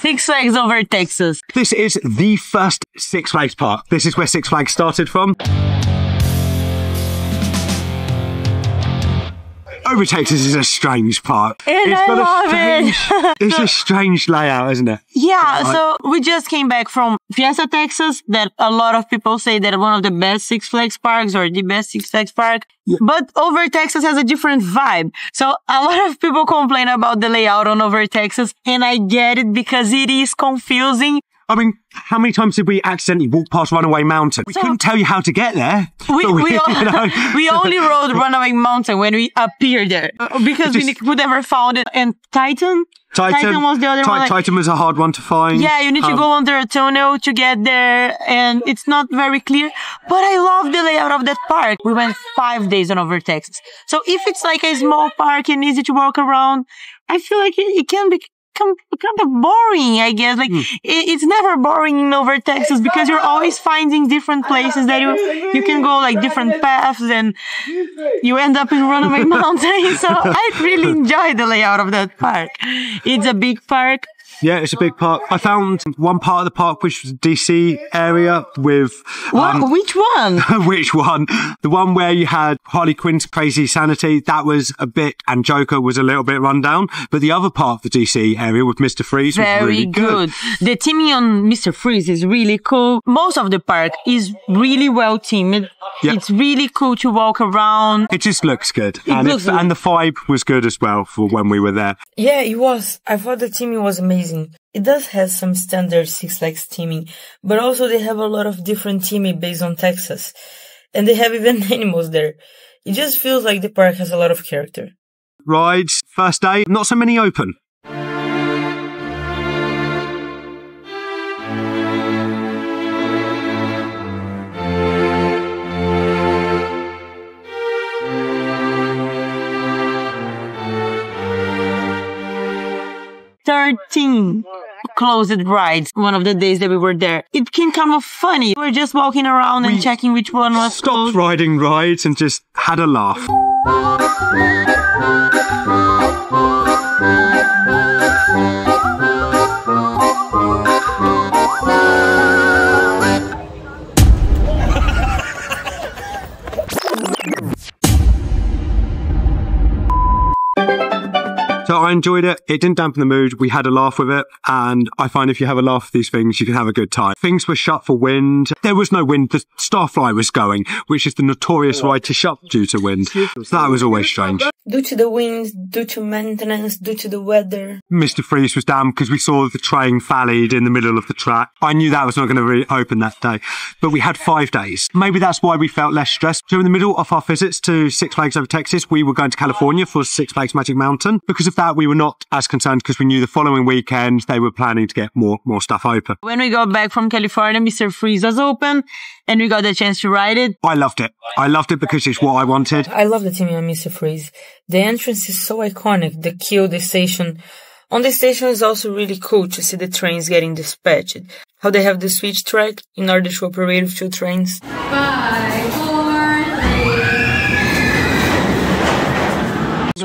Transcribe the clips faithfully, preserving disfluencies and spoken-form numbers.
Six Flags Over Texas. This is the first Six Flags park. This is where Six Flags started from. Over Texas is a strange park. And it's I love strange, it. It's a strange layout, isn't it? Yeah, like, so we just came back from Fiesta Texas, that a lot of people say that one of the best Six Flags parks or the best Six Flags park. Yeah. But Over Texas has a different vibe. So a lot of people complain about the layout on Over Texas, and I get it because it is confusing. I mean, how many times did we accidentally walk past Runaway Mountain? We so, couldn't tell you how to get there. We, we, we, you know? we only rode Runaway Mountain when we appeared there because just, we never found it. And Titan? Titan, Titan was the other Titan, one. Like, Titan was a hard one to find. Yeah, you need um, to go under a tunnel to get there, and it's not very clear. But I love the layout of that park. We went five days on Over Texas. So if it's like a small park and easy to walk around, I feel like it, it can be... kind of boring, I guess. Like, mm. it, it's never boring in Over Texas because you're always finding different places that you you can go, like different paths, and you end up in Runaway Mountain. So I really enjoy the layout of that park. It's a big park. Yeah, it's a big park. I found one part of the park, which was the D C area with... Um, what? Which one? Which one? The one where you had Harley Quinn's Crazy Sanity, that was a bit, and Joker was a little bit run down. But the other part of the D C area with Mister Freeze was Very really good. good. The teaming on Mister Freeze is really cool. Most of the park is really well teamed. Yep. It's really cool to walk around. It just looks good. It and, looks it, good. And the vibe was good as well for when we were there. Yeah, it was. I thought the teaming was amazing. It does have some standard Six Flags theming, but also they have a lot of different theming based on Texas. And they have even animals there. It just feels like the park has a lot of character. Rides, first day, not so many open. thirteen closed rides one of the days that we were there. It came kind of funny. We were just walking around and we checking which one was stopped closed. Riding rides and just had a laugh. So I enjoyed it. It didn't dampen the mood. We had a laugh with it. And I find if you have a laugh at these things, you can have a good time. Things were shut for wind. There was no wind. The Star Flyer was going, which is the notorious ride to shut due to wind. So that was always strange. Due to the winds, due to maintenance, due to the weather. Mister Freeze was damned because we saw the train fallied in the middle of the track. I knew that was not going to really open that day. But we had five days. Maybe that's why we felt less stressed. So in the middle of our visits to Six Flags Over Texas, we were going to California for Six Flags Magic Mountain. Because of that, we were not as concerned because we knew the following weekend they were planning to get more more stuff open. When we got back from California, Mister Freeze was open and we got the chance to ride it. I loved it. I loved it because it's what I wanted. I love the team on Mister Freeze. The entrance is so iconic. The queue, the station. On the station is also really cool to see the trains getting dispatched. How they have the switch track in order to operate with two trains. Bye.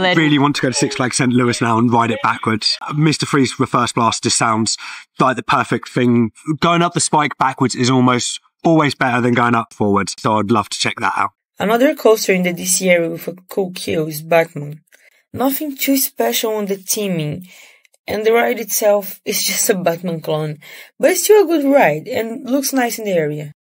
I really want to go to Six Flags Saint Louis now and ride it backwards. Mister Freeze Reverse Blast just sounds like the perfect thing. Going up the spike backwards is almost always better than going up forwards, so I'd love to check that out. Another coaster in the D C area with a cool queue is Batman. Nothing too special on the theming, and the ride itself is just a Batman clone, but it's still a good ride and looks nice in the area.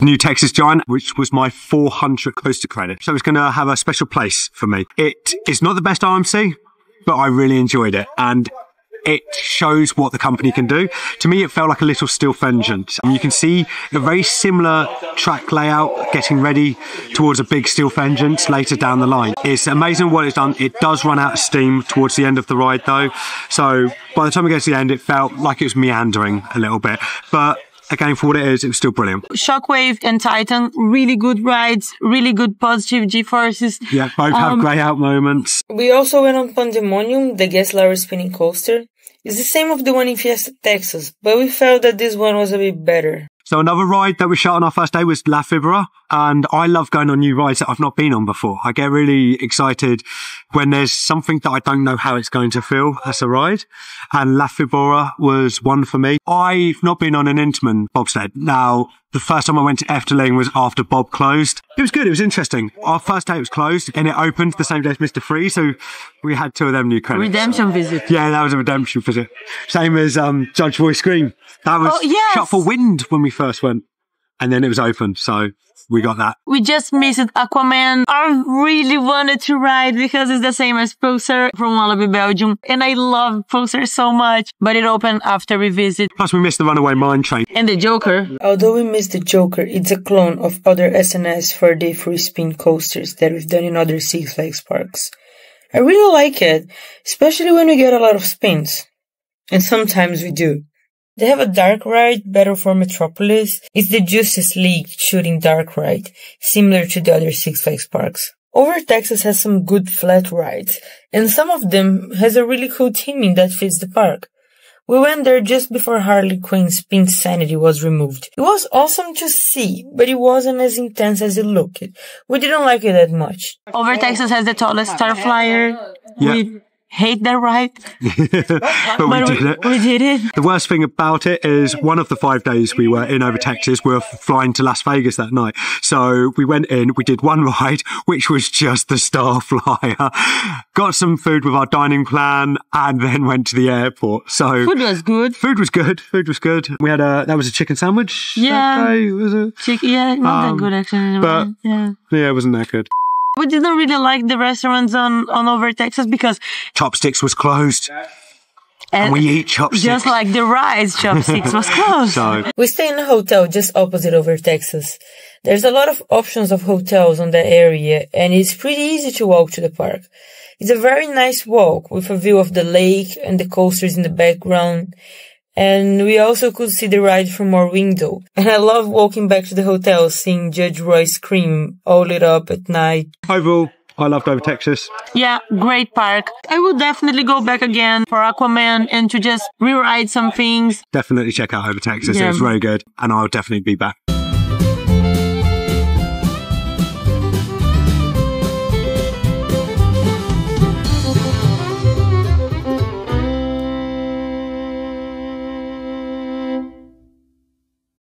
New Texas Giant, which was my four hundredth coaster credit. So it's going to have a special place for me. It is not the best R M C, but I really enjoyed it. And it shows what the company can do. To me, it felt like a little Steel Vengeance. And you can see a very similar track layout getting ready towards a big Steel Vengeance later down the line. It's amazing what it's done. It does run out of steam towards the end of the ride, though. So by the time it gets to the end, it felt like it was meandering a little bit. But again, for what it is, it was still brilliant. Shockwave and Titan, really good rides, really good positive G-forces. Yeah, both have um, grey out moments. We also went on Pandemonium, the gas layer spinning coaster. It's the same of the one in Fiesta, Texas, but we felt that this one was a bit better. So another ride that we shot on our first day was La Vibora, and I love going on new rides that I've not been on before. I get really excited when there's something that I don't know how it's going to feel as a ride, and La Vibora was one for me. I've not been on an Intamin bobsled. Now, the first time I went to Efteling was after Bob closed. It was good, it was interesting. Our first day it was closed, and it opened the same day as Mister Freeze, so we had two of them new credits. Redemption visit. Yeah, that was a redemption visit. Same as um, Judge Roy Scream. That was oh, yes. shut for wind when we first went, and then it was open, so we got that. We just missed Aquaman. I really wanted to ride because it's the same as Pulsar from Walibi Belgium, and I love Pulsar so much, but it opened after we visit. Plus we missed the Runaway Mine Train. And the Joker. Although we missed the Joker, it's a clone of other S and S four-day free spin coasters that we've done in other Six Flags parks. I really like it, especially when we get a lot of spins. And sometimes we do. They have a dark ride, Battle for Metropolis. It's the Justice League shooting dark ride, similar to the other Six Flags parks. Over Texas has some good flat rides, and some of them has a really cool theming that fits the park. We went there just before Harley Quinn's Pink Sanity was removed. It was awesome to see, but it wasn't as intense as it looked. We didn't like it that much. Over Texas has the tallest Star Flyer. Yeah. Hate that ride, but we did it. We did it. The worst thing about it is one of the five days we were in Over Texas, we were flying to Las Vegas that night. So we went in, we did one ride, which was just the Star Flyer, got some food with our dining plan, and then went to the airport. So food was good. Food was good. Food was good. We had a, that was a chicken sandwich. Yeah. That day, was it? Chick yeah, not um, that good actually. But yeah. yeah, it wasn't that good. We didn't really like the restaurants on, on Over Texas because Chopsticks was closed. And, and we eat Chopsticks. Just like the rides, Chopsticks was closed. So. We stay in a hotel just opposite Over Texas. There's a lot of options of hotels on the area, and it's pretty easy to walk to the park. It's a very nice walk with a view of the lake and the coasters in the background. And we also could see the ride from our window. And I love walking back to the hotel, seeing Judge Roy Scream all lit up at night. Overall, I loved Over Texas. Yeah, great park. I will definitely go back again for Aquaman and to just rewrite some things. Definitely check out Over Texas. Yeah. It was very good. And I'll definitely be back.